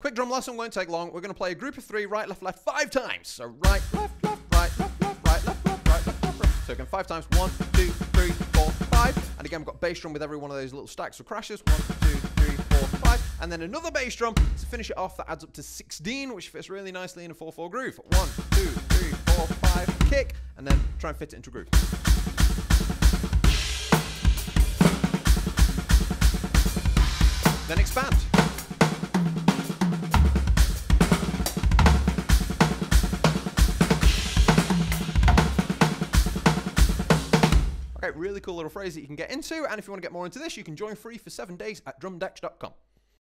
Quick drum lesson won't take long. We're going to play a group of three, right, left, left, 5 times. So right, left, left, right, left, left, right, left, left, right, left, left, right. So again, 5 times. 1, 2, 3, 4, 5. And again, we've got bass drum with every one of those little stacks of crashes. 1, 2, 3, 4, 5. And then another bass drum to finish it off. That adds up to 16, which fits really nicely in a 4/4 groove. 1, 2, 3, 4, 5. Kick, and then try and fit it into a groove. Then expand. Okay, really cool little phrase that you can get into, and if you want to get more into this, you can join free for 7 days at drumdex.com.